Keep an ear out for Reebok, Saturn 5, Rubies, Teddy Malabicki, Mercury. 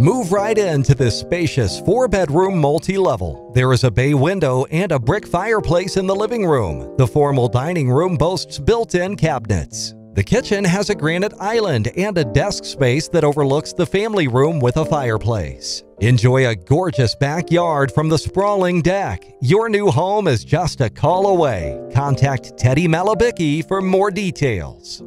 Move right into this spacious four-bedroom multi-level. There is a bay window and a brick fireplace in the living room. The formal dining room boasts built-in cabinets. The kitchen has a granite island and a desk space that overlooks the family room with a fireplace. Enjoy a gorgeous backyard from the sprawling deck. Your new home is just a call away. Contact Teddy Malabicki for more details.